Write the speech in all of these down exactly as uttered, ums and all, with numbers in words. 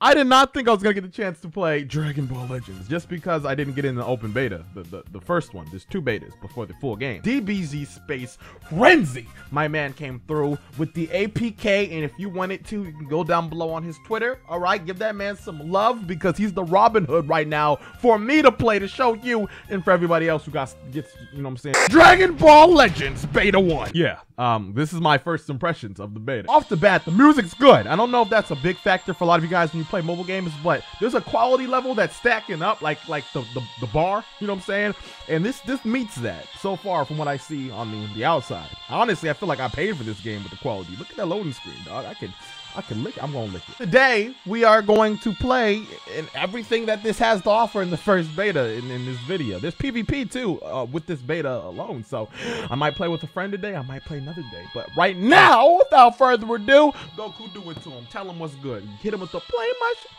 I did not think I was going to get a chance to play Dragon Ball Legends just because I didn't get in the open beta, the, the, the first one. There's two betas before the full game. D B Z Space Frenzy! My man came through with the A P K, and if you wanted to, you can go down below on his Twitter, all right? Give that man some love because he's the Robin Hood right now for me to play, to show you, and for everybody else who got, gets, you know what I'm saying? Dragon Ball Legends Beta one! Yeah, um, this is my first impressions of the beta. Off the bat, the music's good. I don't know if that's a big factor for a lot of you guys when you play mobile games, but there's a quality level that's stacking up, like like the, the the bar, you know what I'm saying? And this this meets that so far from what I see on the the outside. Honestly, I feel like I paid for this game with the quality. Look at that loading screen, dog. I can I can lick it. I'm gonna lick it. Today we are going to play in everything that this has to offer in the first beta in, in this video. There's PvP too uh, with this beta alone, so I might play with a friend today. I might play another day. But right now, without further ado, Goku, do it to him. Tell him what's good. Hit him with the play my shit.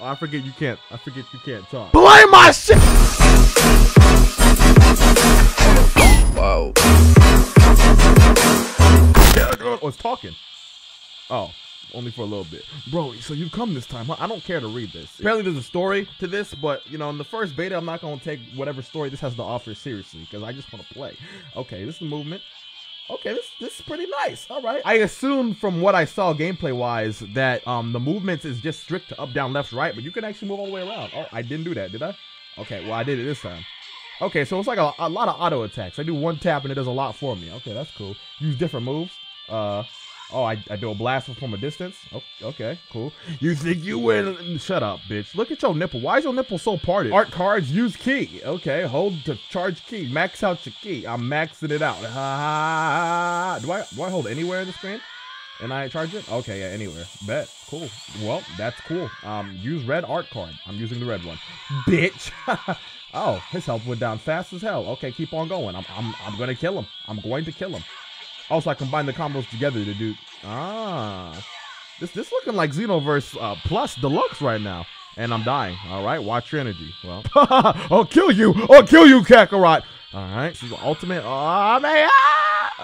Oh, I forget you can't. I forget you can't talk. Play my shit. Whoa. I was talking. Oh, only for a little bit. Bro, so you've come this time, huh? I don't care to read this. Apparently there's a story to this, but, you know, in the first beta, I'm not going to take whatever story this has to offer seriously, because I just want to play. Okay, this is the movement. Okay, this this is pretty nice. All right. I assume from what I saw gameplay-wise that um the movements is just strict to up, down, left, right, but you can actually move all the way around. Oh, I didn't do that, did I? Okay, well, I did it this time. Okay, so it's like a, a lot of auto attacks. I do one tap, and it does a lot for me. Okay, that's cool. Use different moves. Uh... Oh, I, I do a blast from a distance? Oh, okay, cool. You think you win? Shut up, bitch. Look at your nipple. Why is your nipple so parted? Art cards, use key. Okay, hold to charge key. Max out your key. I'm maxing it out. Ah, do I, do I hold anywhere in the screen? And I charge it? Okay, yeah, anywhere. Bet. Cool. Well, that's cool. Um, use red art card. I'm using the red one. Bitch. Oh, his health went down fast as hell. Okay, keep on going. I'm, I'm, I'm going to kill him. I'm going to kill him. Also, I combine the combos together to do... Ah. This this looking like Xenoverse uh, Plus Deluxe right now. And I'm dying. All right. Watch your energy. Well, I'll kill you. I'll kill you, Kakarot. All right. She's the ultimate. Oh, man.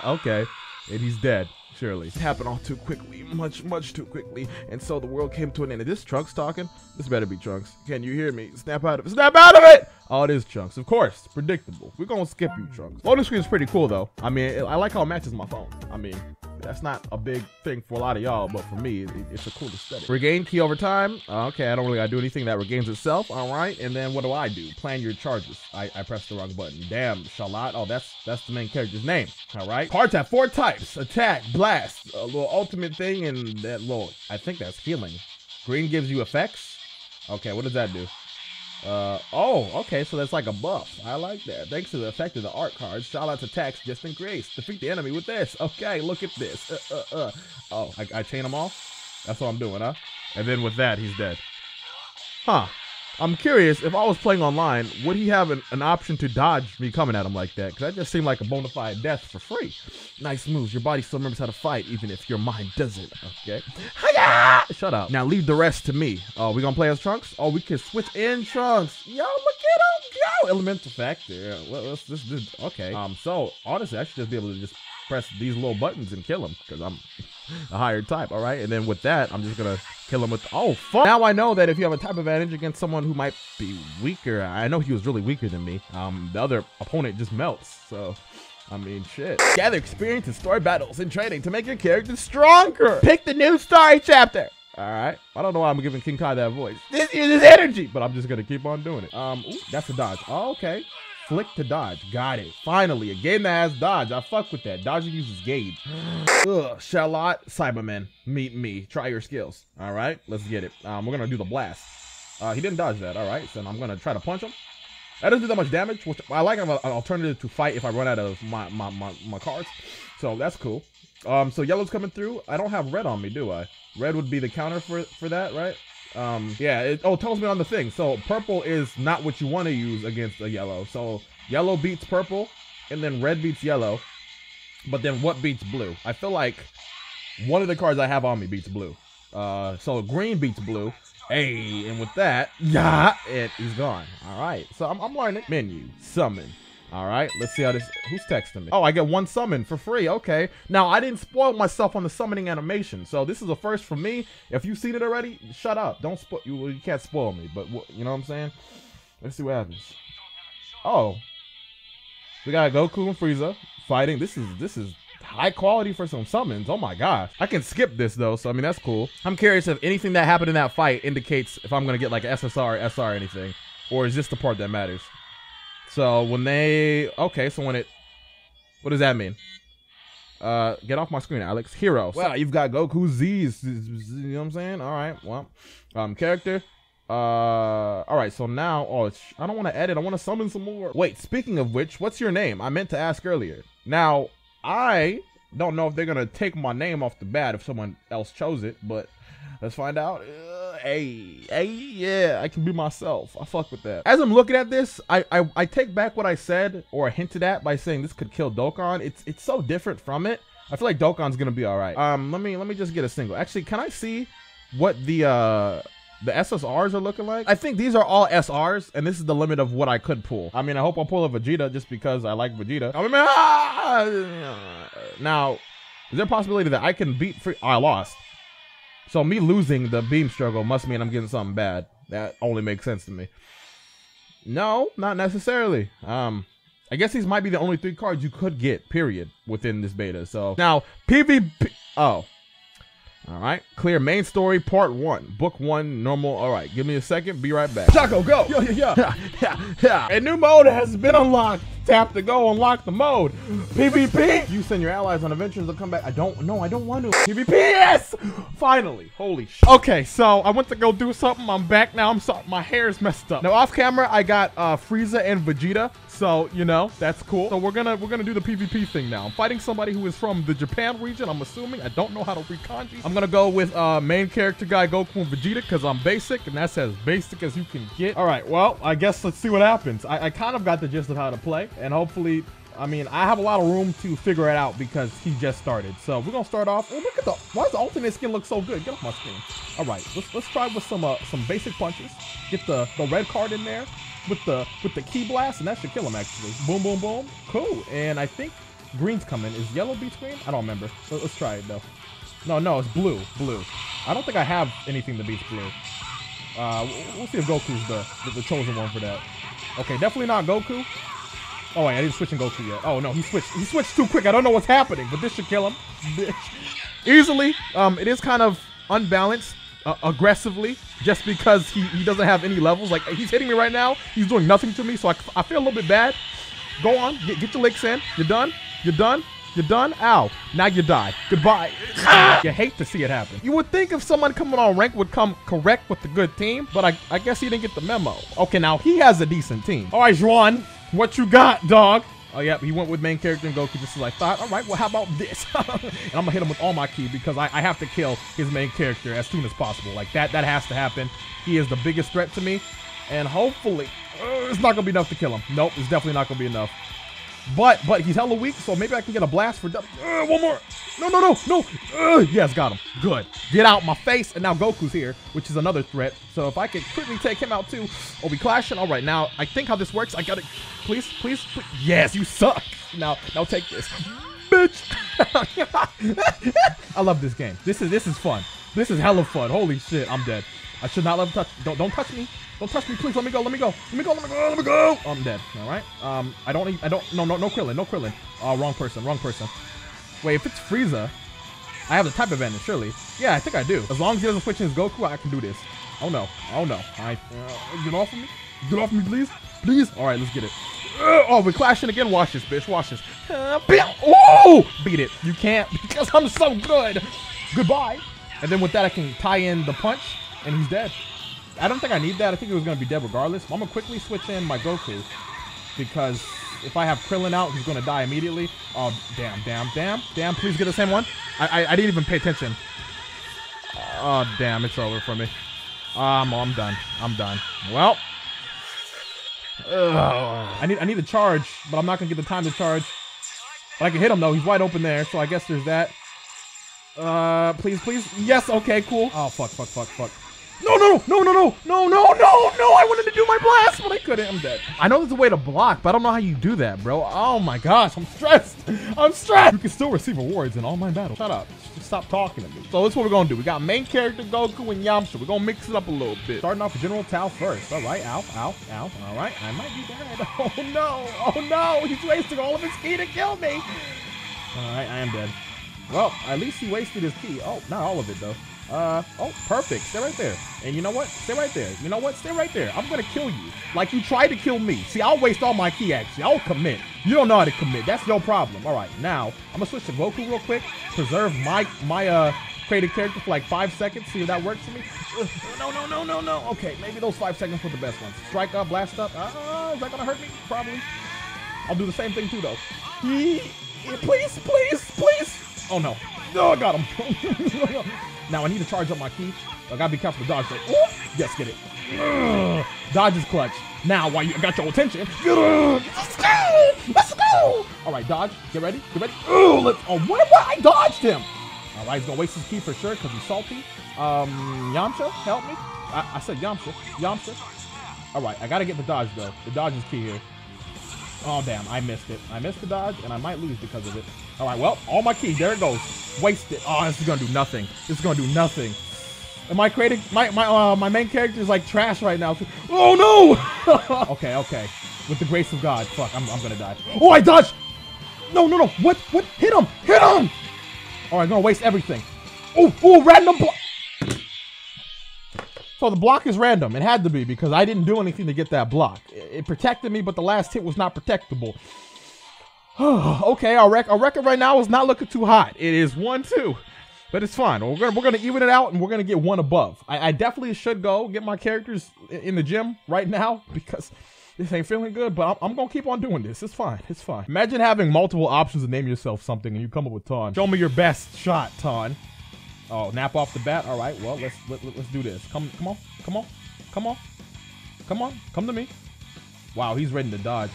Okay. And he's dead. Surely. It happened all too quickly. Much, much too quickly. And so the world came to an end. Is this Trunks talking? This better be Trunks. Can you hear me? Snap out of it. Snap out of it! Oh, it is Trunks, of course. Predictable. We're gonna skip you, Trunks. Loading screen is pretty cool, though. I mean, it, I like how it matches my phone. I mean, that's not a big thing for a lot of y'all, but for me, it, it's a cool aesthetic. Regain key over time. Uh, okay, I don't really gotta do anything that regains itself. All right, and then what do I do? Plan your charges. I, I pressed the wrong button. Damn, Charlotte. Oh, that's that's the main character's name. All right. Cards have four types: attack, blast, a little ultimate thing, and that little. I think that's healing. Green gives you effects. Okay, what does that do? Uh, oh, okay, so that's like a buff. I like that. Thanks to the effect of the art cards, Charlotte's attacks just increase. Defeat the enemy with this. Okay, look at this. Uh, uh, uh. Oh, I, I chain them off? That's what I'm doing, huh? And then with that, he's dead. Huh. I'm curious, if I was playing online, would he have an, an option to dodge me coming at him like that? Because that just seemed like a bona fide death for free. Nice moves. Your body still remembers how to fight, even if your mind doesn't. Okay. Hiya! Shut up. Now leave the rest to me. Oh, uh, we gonna play as Trunks? Oh, we can switch in Trunks. Yo, look at him. Yo, elemental factor. What, what's this, this? Okay. Um. So honestly, I should just be able to just press these little buttons and kill him because I'm a higher type. All right. And then with that, I'm just gonna kill him with, oh fuck. Now I know that if you have a type advantage against someone who might be weaker, I know he was really weaker than me, um the other opponent just melts. So I mean, shit. Gather experience in story battles and training to make your character stronger. Pick the new story chapter. All right, I don't know why I'm giving King Kai that voice. This is his energy, but I'm just gonna keep on doing it. Um ooh, that's a dodge. Oh, okay. Flick to dodge. Got it. Finally, a game that has dodge. I fuck with that. Dodging uses gauge. Ugh. Charlotte, Cyberman, meet me. Try your skills. All right, let's get it. Um, we're gonna do the blast. Uh, he didn't dodge that. All right, so I'm gonna try to punch him. That doesn't do that much damage, which I like. I'm an alternative to fight if I run out of my my my, my cards. So that's cool. Um, so yellow's coming through. I don't have red on me, do I? Red would be the counter for for that, right? Um, yeah, it, oh, it tells me on the thing. So purple is not what you want to use against a yellow. So yellow beats purple, and then red beats yellow. But then what beats blue? I feel like one of the cards I have on me beats blue. Uh, so green beats blue. Hey, and with that, yeah, it is gone. All right, so I'm, I'm learning. Menu, summon. All right, let's see how this... Who's texting me? Oh, I get one summon for free. Okay. Now, I didn't spoil myself on the summoning animation, so this is a first for me. If you've seen it already, shut up. Don't spoil... You, you can't spoil me, but you know what I'm saying? Let's see what happens. Oh. We got Goku and Frieza fighting. This is... This is... high quality for some summons. Oh my gosh. I can skip this though, so I mean that's cool. I'm curious if anything that happened in that fight indicates if I'm gonna get like S S R or S R or anything, or is this the part that matters? So when they okay, so when it what does that mean? Uh get off my screen, Alex. Hero. Well, you've got Goku Z's, you know what I'm saying? Alright, well. Um character. Uh, all right, so now, oh, it's, I don't want to edit, I want to summon some more. Wait, speaking of which, what's your name? I meant to ask earlier. Now I don't know if they're gonna take my name off the bat if someone else chose it, but let's find out. Uh, hey, hey, yeah, I can be myself. I fuck with that. As I'm looking at this, I, I I take back what I said or hinted at by saying this could kill Dokkan. It's it's so different from it. I feel like Dokkan's gonna be all right. Um, let me let me just get a single. Actually, can I see what the uh the S S Rs are looking like? I think these are all S Rs, and this is the limit of what I could pull. I mean, I hope I pull a Vegeta just because I like Vegeta. I mean, ah! Now, is there a possibility that I can beat free? Oh, I lost. So me losing the beam struggle must mean I'm getting something bad. That only makes sense to me. No, not necessarily. Um, I guess these might be the only three cards you could get, period, within this beta. So now, P V P. Oh. All right, clear main story part one, book one, normal. All right, give me a second, be right back. Chaco, go! Yo, yo, yo. A new mode has been unlocked. Tap to go, unlock the mode. PvP! You send your allies on adventures, they'll come back. I don't, no, I don't want to. PvP, yes! Finally, holy shit. Okay, so I went to go do something, I'm back now, I'm sorry, my hair's messed up. Now off camera, I got uh, Frieza and Vegeta. So, you know, that's cool. So we're gonna we're gonna do the PvP thing now. I'm fighting somebody who is from the Japan region, I'm assuming. I don't know how to read kanji. I'm gonna go with uh, main character guy Goku and Vegeta because I'm basic, and that's as basic as you can get. All right, well, I guess let's see what happens. I, I kind of got the gist of how to play, and hopefully, I mean, I have a lot of room to figure it out because he just started. So we're gonna start off. Oh, look at the, why does the alternate skin look so good? Get off my screen. All right, let's let's try with some uh, some basic punches. Get the the red card in there. With the with the key blast, and that should kill him actually. Boom, boom, boom. Cool. And I think green's coming. Is yellow beat green? I don't remember. Let, let's try it though. No, no, it's blue. Blue. I don't think I have anything that beats blue. Uh, we'll see if Goku's the, the the chosen one for that. Okay, definitely not Goku. Oh wait, I didn't switch in Goku yet. Oh no, he switched. He switched too quick. I don't know what's happening, but this should kill him. Bitch. Easily. Um, it is kind of unbalanced. Uh, aggressively, just because he, he doesn't have any levels. Like, he's hitting me right now. He's doing nothing to me, so I, I feel a little bit bad. Go on. Get, get your licks in. You're done. You're done. You're done. Ow. Now you die. Goodbye. You hate to see it happen. You would think if someone coming on rank would come correct with the good team, but I, I guess he didn't get the memo. Okay, now he has a decent team. All right, Juan. What you got, dog? Oh, yeah, he went with main character and Goku just as I thought. All right, well, how about this? And I'm going to hit him with all my ki because I, I have to kill his main character as soon as possible. Like, that that has to happen. He is the biggest threat to me. And hopefully, uh, it's not going to be enough to kill him. Nope, it's definitely not going to be enough. But but he's hella weak, so maybe I can get a blast for... Uh, one more. No, no, no, no. Uh, yes, got him. Good. Get out my face. And now Goku's here, which is another threat. So if I can quickly take him out, too. Oh, we clashing. All right, now, I think how this works, I got to... Please, please, please. Yes, you suck. Now, now take this. Bitch. I love this game. This is this is fun. This is hella fun. Holy shit, I'm dead. I should not let him touch. Don't don't touch me. Don't touch me, please. Let me go. Let me go. Let me go. Let me go. Let me go. I'm dead. All right. Um, I don't need. I don't. No, no, no Krillin. No Krillin. Uh, wrong person. Wrong person. Wait, if it's Frieza, I have the type advantage, surely. Yeah, I think I do. As long as he doesn't switch in his Goku, I can do this. Oh no. Oh no. I uh, get off of me. Get off me, please. Please. All right, let's get it. Uh, oh, we're clashing again. Watch this, bitch. Watch this. Uh, oh, beat it. You can't because I'm so good. Goodbye. And then with that, I can tie in the punch, and he's dead. I don't think I need that. I think it was going to be dead regardless. I'm going to quickly switch in my Goku because if I have Krillin out, he's going to die immediately. Oh, damn, damn, damn, damn. Please get the same one. I, I, I didn't even pay attention. Oh, damn. It's over for me. Um, oh, I'm done. I'm done. Well. Ugh. I need I need to charge, but I'm not gonna get the time to charge. But I can hit him though. He's wide open there, so I guess there's that. Uh, please, please. Yes. Okay. Cool. Oh, fuck, fuck, fuck, fuck. No, no, no, no, no, no, no, no, no! I wanted to do my blast, but I couldn't. I'm dead. I know there's a way to block, but I don't know how you do that, bro. Oh my gosh, I'm stressed. I'm stressed. You can still receive awards in all my battles. Shut up. Just stop talking to me. So that's what we're gonna do. We got main character Goku and Yamcha. We're gonna mix it up a little bit. Starting off with General Tao first. All right, ow, ow, ow. All right, I might be dead. Oh no, oh no! He's wasting all of his ki to kill me. All right, I am dead. Well, at least he wasted his ki. Oh, not all of it though. Uh, oh, perfect. Stay right there. And you know what? Stay right there. You know what? Stay right there. I'm going to kill you. Like you tried to kill me. See, I'll waste all my ki actually. I'll commit. You don't know how to commit. That's your problem. All right, now I'm going to switch to Goku real quick. Preserve my, my, uh, creative character for like five seconds. See if that works for me. No, no, no, no, no. Okay, maybe those five seconds were the best ones. Strike up, blast up. Uh, is that going to hurt me? Probably. I'll do the same thing too, though. Please, please, please. Oh, no. No, I got him. Now I need to charge up my ki. I gotta be careful to dodge that. Ooh, yes, get it. Ugh. Dodge is clutch. Now while you got your attention, get up. Let's go. Let's go. All right, dodge. Get ready. Get ready. Ooh, let's. Oh, what? What? I dodged him. All right, he's gonna waste his ki for sure because he's salty. Um, Yamcha, help me. I, I said Yamcha. Yamcha. All right, I gotta get the dodge though. The dodge is ki here. Oh damn, I missed it. I missed the dodge and I might lose because of it. All right, well, all my ki. There it goes. Wasted. Oh, this is gonna do nothing. This is gonna do nothing. And my creative, my my uh, my main character is like trash right now. Oh no! Okay, okay. With the grace of God, fuck, I'm I'm gonna die. Oh, I dodged. No, no, no. What? What? Hit him! Hit him! All right, I'm gonna waste everything. Oh, oh, random block. So the block is random. It had to be because I didn't do anything to get that block. It, it protected me, but the last hit was not protectable. Okay, our, rec our record right now is not looking too hot. It is one two, but it's fine. We're gonna, we're gonna even it out, and we're gonna get one above. I, I definitely should go get my characters in the gym right now because this ain't feeling good, but I'm, I'm gonna keep on doing this. It's fine, it's fine. Imagine having multiple options to name yourself something and you come up with Ton. Show me your best shot, Ton. Oh, nap off the bat. All right, well, let's let, let's do this. Come, come on, come on, come on, come on, come to me. Wow, he's ready to dodge.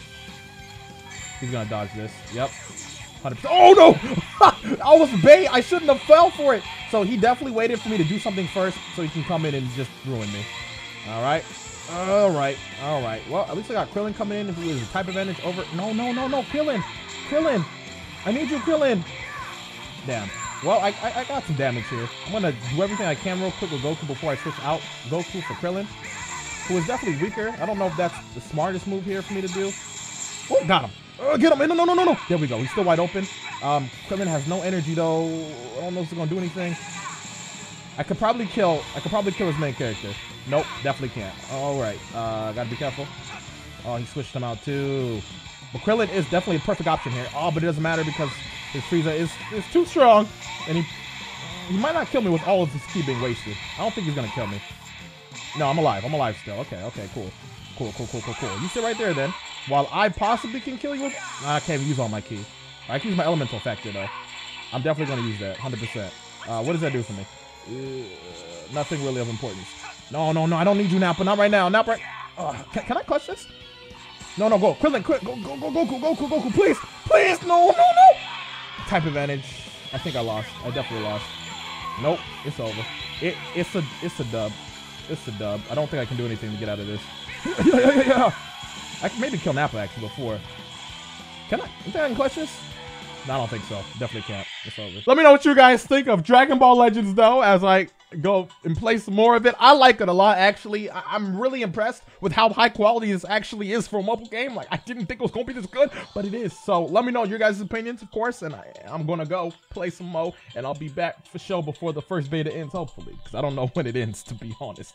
He's gonna dodge this. Yep. one hundred percent. Oh no! I was bait. I shouldn't have fell for it. So he definitely waited for me to do something first so he can come in and just ruin me. All right. All right. All right. Well, at least I got Krillin coming in. Who is a type advantage over? No, no, no, no. Krillin. Krillin. I need you, Krillin. Damn. Well, I, I, I got some damage here. I'm gonna do everything I can real quick with Goku before I switch out Goku for Krillin, who is definitely weaker. I don't know if that's the smartest move here for me to do. Oh, got him. Uh, get him! No, no, no, no, no! There we go. He's still wide open. Um, Krillin has no energy though. I don't know if he's gonna do anything. I could probably kill. I could probably kill his main character. Nope, definitely can't. All right. Uh, gotta be careful. Oh, he switched him out too. But Krillin is definitely a perfect option here. Oh, but it doesn't matter because his Frieza is is too strong, and he he might not kill me with all of his ki being wasted. I don't think he's gonna kill me. No, I'm alive. I'm alive still. Okay. Okay. Cool. Cool. Cool. Cool. Cool. Cool. You sit right there then. While I possibly can kill you with, I can't even use all my ki. I can use my elemental factor though. I'm definitely gonna use that, one hundred percent. Uh, what does that do for me? Uh, nothing really of importance. No, no, no, I don't need you now, but not right now, not right. Uh, can, can I clutch this? No, no, go, Krillin, quick, go, go, go, Goku, Goku, Goku, please, please, no, no, no. Type advantage. I think I lost. I definitely lost. Nope, it's over. It, it's a, it's a dub. It's a dub. I don't think I can do anything to get out of this. yeah, yeah, yeah. I can maybe kill Nappa actually before. Can I? Is that in clutches? No, I don't think so. Definitely can't. It's over. Let me know what you guys think of Dragon Ball Legends though as I go and play some more of it. I like it a lot actually. I I'm really impressed with how high quality this actually is for a mobile game. Like, I didn't think it was going to be this good, but it is. So let me know your guys' opinions, of course, and I I'm going to go play some more, and I'll be back for show before the first beta ends, hopefully, because I don't know when it ends, to be honest.